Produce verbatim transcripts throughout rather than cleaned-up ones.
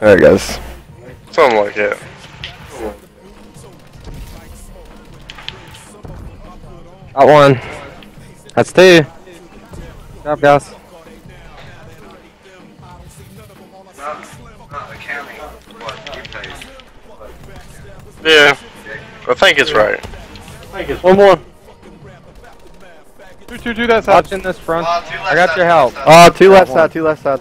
All right, guys. Something like that. Cool. Got one. That's two. Good job, guys. Yeah, I think it's right. I think it's one more. Two, two, two, that side. Watching this front. Uh, I got your help. Oh, two left side, two left side.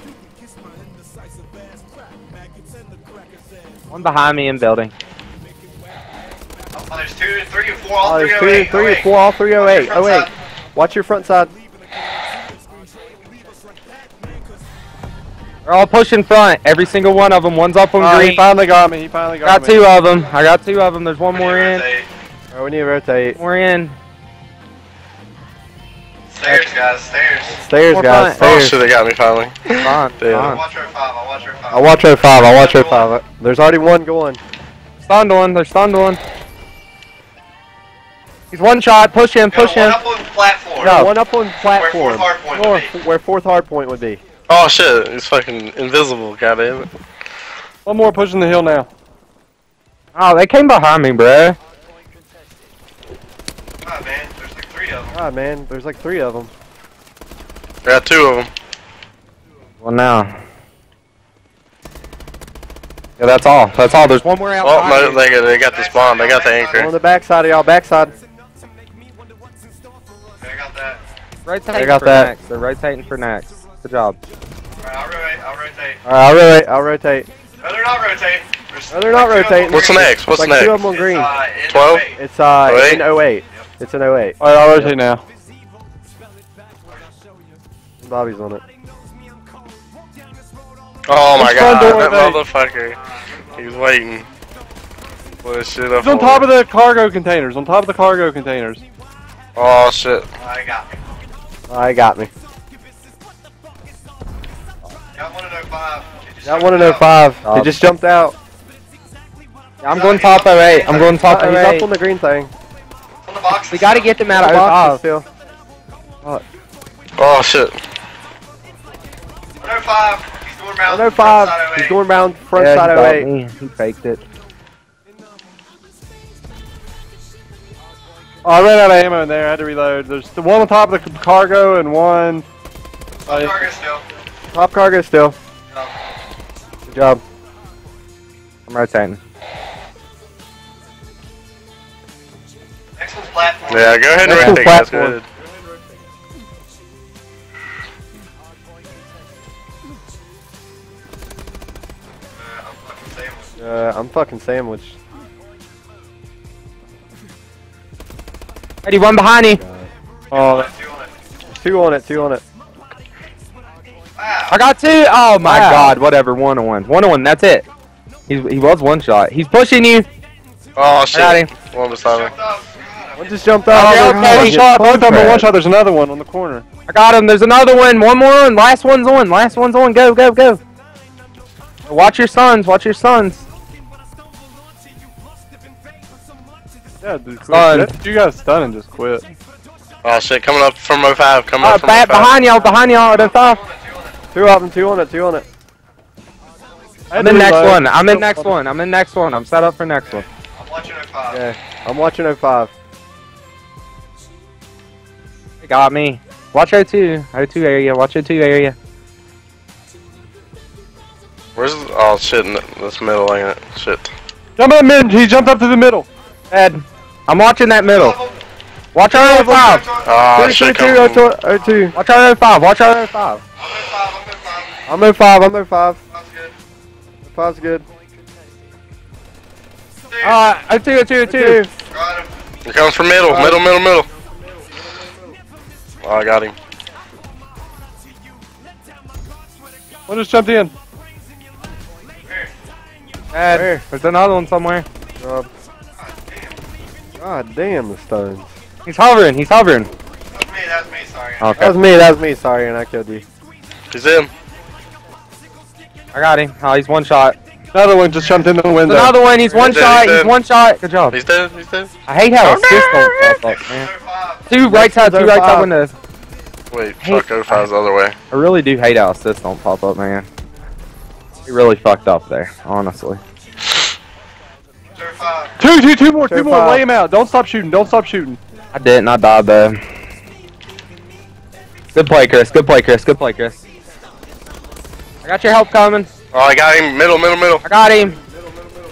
One behind me in building. Oh, there's two, three, and four, all oh, there's three, three, and four, all three oh eight. Oh, wait. Watch your front side. They're all pushing front. Every single one of them. One's up on oh, green. He finally got me. He finally got, got me. Got two of them. I got two of them. There's one more in. Oh, we need to rotate. We're in. Stairs, guys. Stairs. Stairs, more guys. Front. Stairs. Oh, so they got me finally. Fine. I'll watch row five. I'll watch row five. I'll watch row five. I'll watch row five. There's already one going. Stunned one. They're stunned one. He's one shot. Push him. Push him. One up on platform. No, one up on platform. Where fourth hard point would be. Where fourth hard point would be. Oh shit, it's fucking invisible, goddammit. One more pushing the hill now. Oh, they came behind me, bro. God, man, there's like three of them. God, man, there's like three of them. I got two of them. Well, now. Yeah, that's all. That's all. There's one more out. Oh, no, they, got, they got the spawn. They got the anchor. On the backside of y'all, backside. They got that. Right side. They got that. They're right tight for next. Good job. Alright, I'll rotate, I'll rotate. Alright, I'll rotate, I'll rotate. No, they're not rotating. No, they're not rotating. What's next? What's like next? Two of them on green. It's, uh, twelve? It's, uh, it's an oh eight. Yep. It's an oh eight. Alright, I'll rotate yep. now. Bobby's on it. Oh my god, that motherfucker. He's waiting. What is shit up He's on top of the cargo containers, on top of the cargo containers. Oh shit. I got me. I got me. Got one at oh five. Got one at oh five. He just jumped out. Yeah, I'm going top oh eight. I'm going top oh eight. He's up on the green thing. On the box. We gotta get them out of oh five. Fuck. Oh shit. one oh five. He's going round. one oh five. He's going round front side oh eight. He faked it. Oh, I ran out of ammo in there. I had to reload. There's the one on top of the cargo and one. Oh, cargo still. Top cargo still. Good job. I'm rotating. Next one's platform. Yeah, go ahead and rotate, guys. Go ahead. Uh, I'm fucking sandwiched. Uh, I'm fucking sandwiched. Ready, one behind me. Oh, two on it, two on it. I got two! Oh my wow. god, whatever, one on one. One on one, that's it. He's, he was one shot. He's pushing you! Oh shit. I got him. One beside me. One just jumped out. Oh, okay, okay. One shot, one shot, one shot, there's another one on the corner. I got him, there's another one, one more on, last one's on, last one's on, go, go, go. Watch your sons, watch your sons. Yeah, dude, quit. You got stunned and just quit. Oh shit, coming up from oh five, coming oh, up from oh five. Behind y'all, behind y'all at oh five. Two of them, two on it, two on it. I'm in next one, I'm in next one, I'm in next one, I'm set up for next one. I'm watching oh five. Yeah, I'm watching oh five. They got me. Watch oh two, oh two area, watch oh two area. Where's this? Oh shit, this middle ain't it? Shit. Jump up mid, he jumped up to the middle. Ed, I'm watching that middle. Watch our oh five. Oh shit, oh two. Watch our oh five, watch our oh five. I'm in five, I'm in five. Five's good. Five's good. Alright, uh, two, two, two. Got him. Here comes from middle, right. middle, middle, middle. Oh, I got him. One just jumped in. Where? Dad, Where? There's another one somewhere. Uh, God damn. God damn the stones. He's hovering, he's hovering. That was me, that was me, sorry. Okay. That was me, that was me, sorry, and I killed you. He's in. I got him. Oh, he's one shot. Another one just jumped into the window. Another one. He's one he's shot. Dead, he's, he's one shot. Good job. He's dead. He's dead. I hate how oh, assist don't pass up, man. Two right side. Two right side windows. Wait, hey, fuck, O five's I, the other way. I really do hate how assists don't pop up, man. He really fucked up there, honestly. Two, two, two more, two, two more, five. Lay him out. Don't stop shooting, don't stop shooting. I didn't, I died though. Good play, Chris, good play, Chris, good play, Chris. I got your help coming. Oh, I got him, middle, middle, middle. I got him. Middle, middle, middle.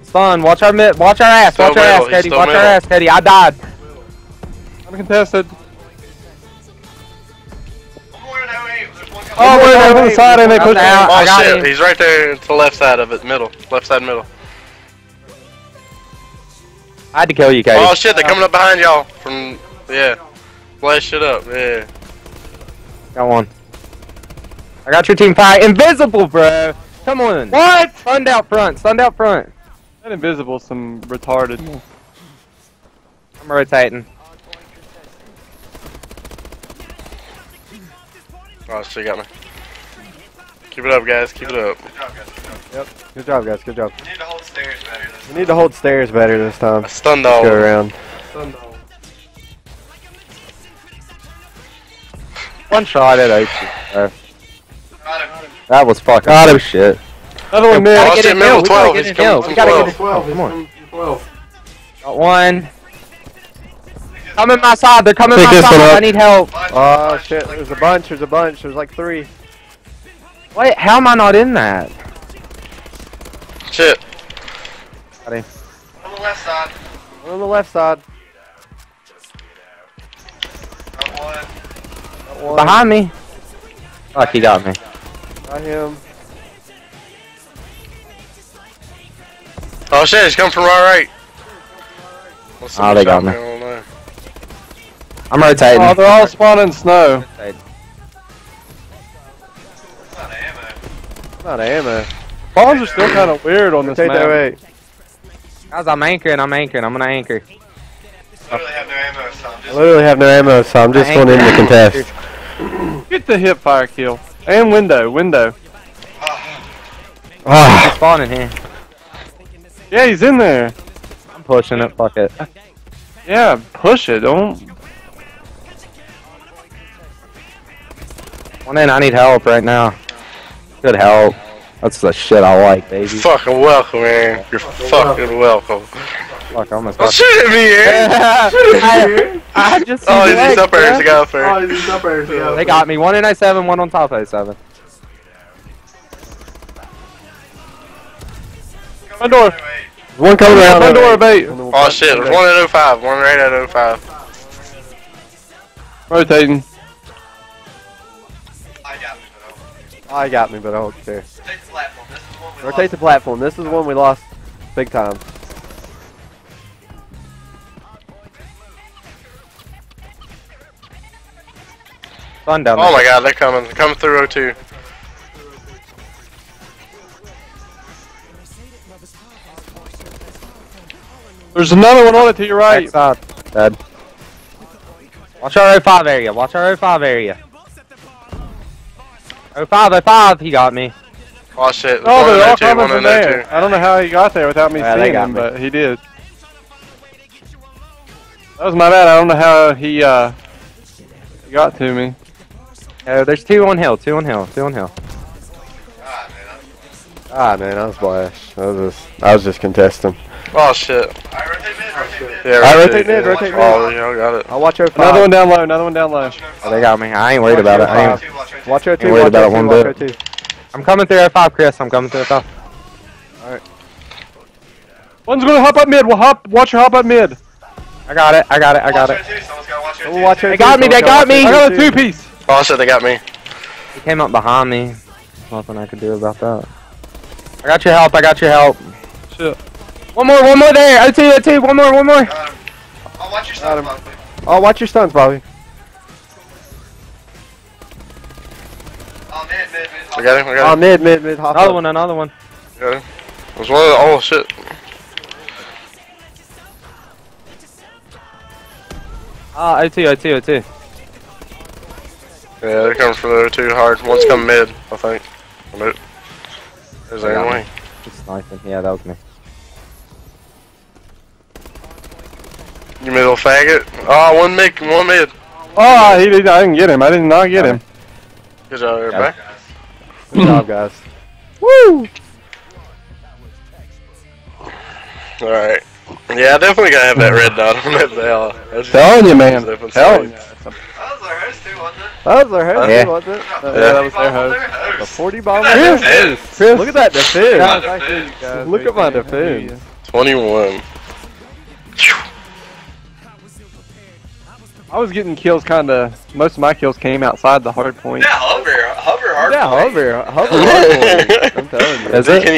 It's fun, watch our mid, watch our ass, watch our ass, Teddy, watch our ass, Teddy. I died. I'm contested. Oh, we're over the side and they put out. Oh shit, he's right there to the left side of it, middle. Left side middle. I had to kill you, Cody. Oh shit, they're coming up behind y'all from, yeah. Flash it up, yeah. Got one. I got your team pie. Invisible, bro! Come on. What? Stunned out front, stunned out front. That invisible some retarded. I'm rotating. Oh, she got me. Keep it up, guys. Keep it up. Good job, guys. Good job. Yep. Good job, guys. Good job. We need to hold stairs better this time. We need to hold stairs better this time. A stun doll. Go around. Stun doll. One shot at Ochi. That was fucking auto shit. Another one, man. Oh, shit, middle twelve. He's coming. We gotta get twelve. Come on. twelve. Got one. Coming my side, they're coming Pick my side, I need help. Oh shit, there's a bunch, there's a bunch, there's like three. Wait, how am I not in that? Shit. Got him. One on the left side. One on the left side. Got one. Got one. Behind me. Fuck, he got me. Got him. Oh shit, he's coming from right right. What's oh, they got me. Going? I'm rotating. Oh, they're all spawning snow. It's not ammo. It's not ammo. Spawns are still kind of weird on this map. Guys, I'm anchoring, I'm anchoring, I'm gonna anchor. I literally have no ammo, so I'm just, literally have no ammo, so I'm just going into the contest. Get the hip fire kill. And window, window. Oh. He's spawning here. Yeah, he's in there. I'm pushing it, fuck it. Yeah, push it, don't... One in, I need help right now. Good help. That's the shit I like, baby. You're fucking welcome, man. You're fucking welcome. Fuck, I almost got you. Shoot at me, Aaron! Shoot at me, Aaron! I, I just oh, he's up there. He got up there. Oh, he's up there. Yeah, they got me. One in A seven, one on top A seven. Front door. One coming around. Front door of eight. Oh, shit. There's one at O five. One right at O five. Rotating. I got me, but I don't care. Rotate the platform. This is one we Rotate lost. the platform. This is one we lost big time. Fun down there. Oh my god, they're coming. They're coming through O two. There's another one on it to your right. Dead. Watch our O five area. Watch our O five area. oh five, oh five, he got me. Oh shit, oh, they're all coming from there. I don't know how he got there without me yeah, seeing him, me. But he did. That was my bad, I don't know how he uh, got to me. Oh, there's two on hill, two on hill, two on hill. God, man, ah, man, I was blashed. I was just, I was just contesting. Oh shit. Alright, rotate mid, rotate mid. Yeah, Alright, rotate mid, rotate mid. Oh, yeah, got it. I'll watch O five. Another one down low, another one down low. Oh, they got me. I ain't worried about it. I ain't watch O two, worried about it one bit. I'm coming through O five, Chris. I'm coming through O five. Alright. One's gonna hop up mid. We'll hop, watch her hop up mid. I got it, I got it, I got it. They got me, they got me. I got a two piece. Oh shit, they got me. He came up behind me. Nothing I could do about that. I got your help, I got your help. Shit. One more, one more there! O two, O two, one more, one more! Got him. I'll watch your stuns, Bobby. I'll watch your stuns, Bobby. Oh, mid, mid, mid. I got him, I got him. Oh, mid, mid, mid. Hop another up. one, another one. Got him. There's one of the, oh, shit. Ah, oh, O two, O two, O two. Yeah, they're coming for the O two hard. One's coming mid, I think. I'm out. There's that anyway. Just sniping. Yeah, that was me. You middle faggot. Oh, one mid, one mid. Oh, he did, I didn't get him. I did not get him. Good job, everybody. Good job, guys. Woo! Alright. Yeah, I definitely gotta have that red dot on that bell. That's telling you, man. Telling you. That was our host too, wasn't it? That was our host yeah. too, wasn't it? No, yeah. yeah, that was their host. The forty bomb. Look at that defense. That that defense. Guys, look at my defense. twenty-one. I was getting kills kinda, most of my kills came outside the hard point. Yeah, hover, hover hard point. Yeah, hover, hover hard point. I'm telling you. That's it.